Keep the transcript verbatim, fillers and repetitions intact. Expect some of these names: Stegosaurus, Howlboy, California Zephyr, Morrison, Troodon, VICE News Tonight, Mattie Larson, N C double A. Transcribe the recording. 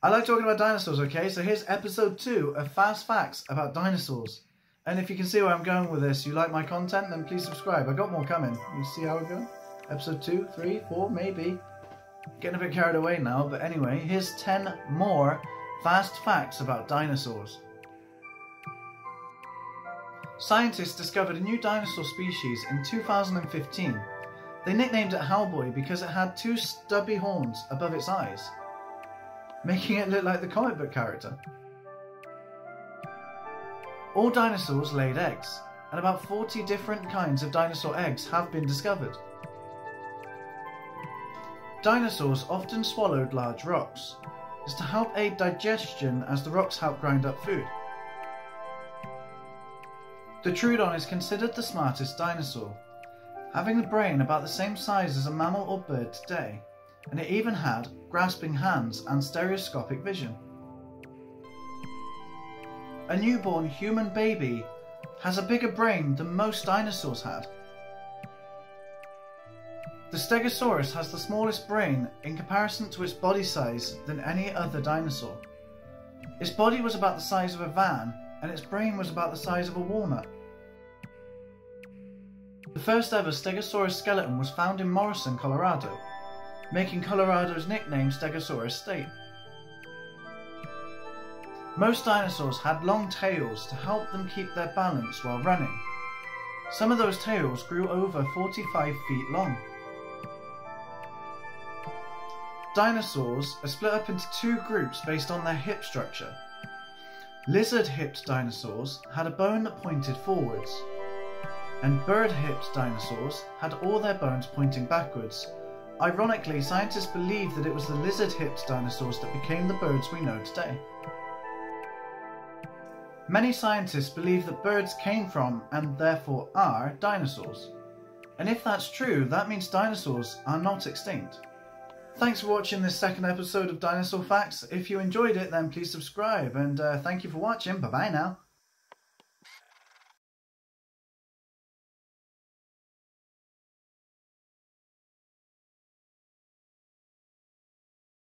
I like talking about dinosaurs, okay? So here's episode two of Fast Facts about dinosaurs. And if you can see where I'm going with this, you like my content, then please subscribe. I got more coming. You see how we're going? Episode two, three, four, maybe. Getting a bit carried away now, but anyway, here's ten more fast facts about dinosaurs. Scientists discovered a new dinosaur species in two thousand fifteen. They nicknamed it Howlboy because it had two stubby horns above its eyes, making it look like the comic book character. All dinosaurs laid eggs, and about forty different kinds of dinosaur eggs have been discovered. Dinosaurs often swallowed large rocks. It's to help aid digestion as the rocks help grind up food. The Troodon is considered the smartest dinosaur, having a brain about the same size as a mammal or bird today, and it even had grasping hands and stereoscopic vision. A newborn human baby has a bigger brain than most dinosaurs had. The Stegosaurus has the smallest brain in comparison to its body size than any other dinosaur. Its body was about the size of a van, and its brain was about the size of a walnut. The first ever Stegosaurus skeleton was found in Morrison, Colorado, making Colorado's nickname Stegosaurus State. Most dinosaurs had long tails to help them keep their balance while running. Some of those tails grew over forty-five feet long. Dinosaurs are split up into two groups based on their hip structure. Lizard-hipped dinosaurs had a bone that pointed forwards, and bird-hipped dinosaurs had all their bones pointing backwards. Ironically, scientists believe that it was the lizard-hipped dinosaurs that became the birds we know today. Many scientists believe that birds came from, and therefore are, dinosaurs. And if that's true, that means dinosaurs are not extinct. Thanks for watching this second episode of Dinosaur Facts. If you enjoyed it, then please subscribe, and uh, thank you for watching. Bye bye now.